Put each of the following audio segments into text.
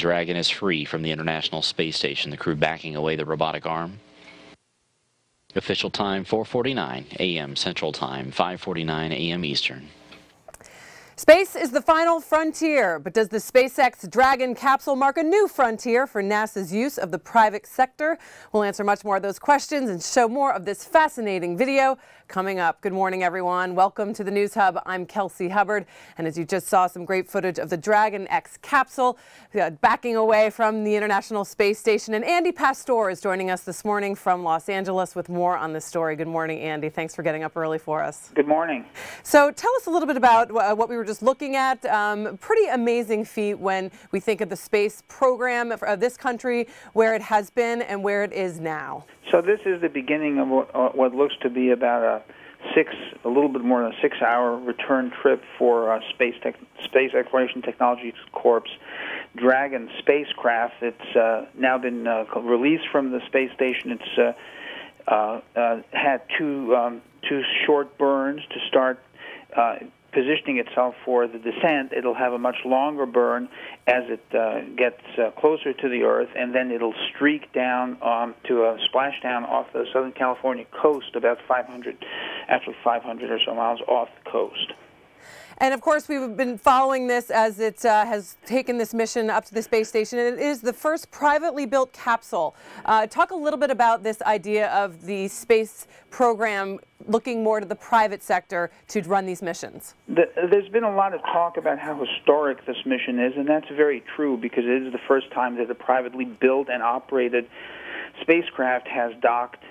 Dragon is free from the International Space Station, the crew backing away the robotic arm. Official time, 4:49 a.m. Central Time, 5:49 a.m. Eastern. Space is the final frontier, but does the SpaceX Dragon capsule mark a new frontier for NASA's use of the private sector? We'll answer much more of those questions and show more of this fascinating video coming up. Good morning, everyone. Welcome to the News Hub. I'm Kelsey Hubbard, and as you just saw, some great footage of the Dragon X capsule backing away from the International Space Station. And Andy Pastor is joining us this morning from Los Angeles with more on this story. Good morning, Andy. Thanks for getting up early for us. Good morning. So tell us a little bit about what we were just looking at. Pretty amazing feat when we think of the space program of this country, where it has been and where it is now. So this is the beginning of what looks to be about a little bit more than a 6-hour return trip for Space Exploration Technologies Corp's Dragon spacecraft. It's now been released from the space station. It's had two short burns to start positioning itself for the descent. It'll have a much longer burn as it gets closer to the Earth, and then it'll streak down to a splashdown off the Southern California coast, about 500 or so miles off the coast. And of course, we've been following this as it has taken this mission up to the space station, and it is the first privately built capsule. Talk a little bit about this idea of the space program looking more to the private sector to run these missions. There's been a lot of talk about how historic this mission is, and that's very true, because it is the first time that a privately built and operated spacecraft has docked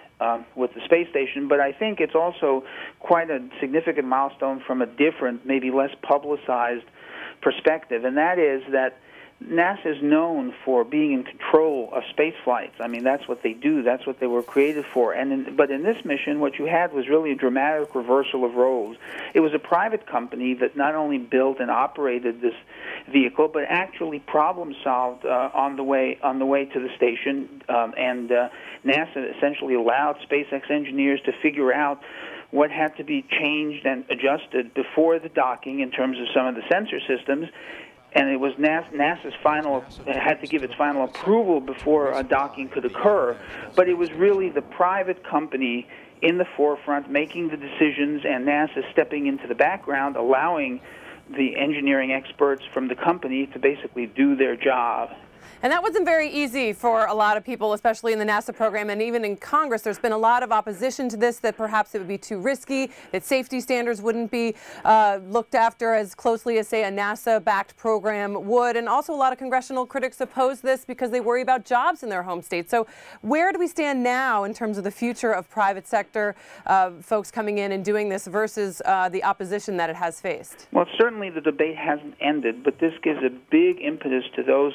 with the space station. But I think it's also quite a significant milestone from a different, maybe less publicized perspective, and that is that NASA is known for being in control of space flights. I mean, that's what they do. That's what they were created for. But in this mission, what you had was really a dramatic reversal of roles. It was a private company that not only built and operated this vehicle, but actually problem solved on the way to the station. And NASA essentially allowed SpaceX engineers to figure out what had to be changed and adjusted before the docking in terms of some of the sensor systems. And it was NASA's final, had to give its final approval before a docking could occur. But it was really the private company in the forefront making the decisions, and NASA stepping into the background, allowing the engineering experts from the company to basically do their job. And that wasn't very easy for a lot of people, especially in the NASA program, and even in Congress. There's been a lot of opposition to this, that perhaps it would be too risky, that safety standards wouldn't be looked after as closely as, say, a NASA-backed program would. And also a lot of congressional critics oppose this because they worry about jobs in their home state. So where do we stand now in terms of the future of private sector folks coming in and doing this versus the opposition that it has faced? Well, certainly the debate hasn't ended, but this gives a big impetus to those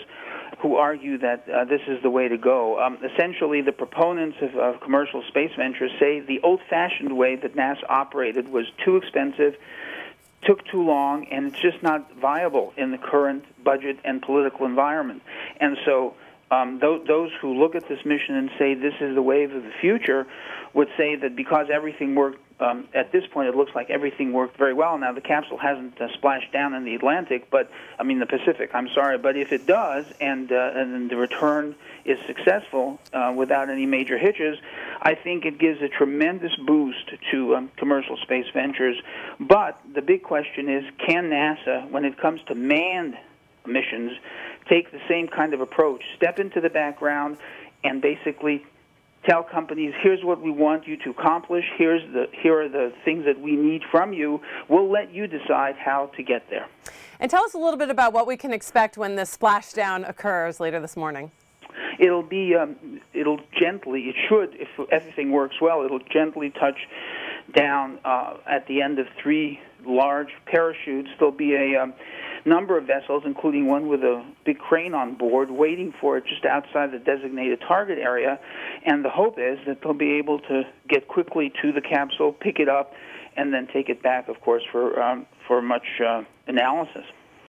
who argue that this is the way to go. Essentially, the proponents of commercial space ventures say the old-fashioned way that NASA operated was too expensive, took too long, and it's just not viable in the current budget and political environment. And so those who look at this mission and say this is the wave of the future would say that because everything worked at this point, it looks like everything worked very well. Now, the capsule hasn't splashed down in the Atlantic, but I mean the Pacific, I'm sorry. But if it does, and the return is successful without any major hitches, I think it gives a tremendous boost to commercial space ventures. But the big question is, can NASA, when it comes to manned missions, take the same kind of approach, step into the background and basically tell companies, here's what we want you to accomplish, here are the things that we need from you, we'll let you decide how to get there. And tell us a little bit about what we can expect when the splashdown occurs later this morning. It'll be, it should, if everything works well, it'll gently touch down at the end of 3 large parachutes. There'll be a number of vessels, including one with a big crane on board, waiting for it just outside the designated target area. And the hope is that they'll be able to get quickly to the capsule, pick it up, and then take it back, of course, for much analysis.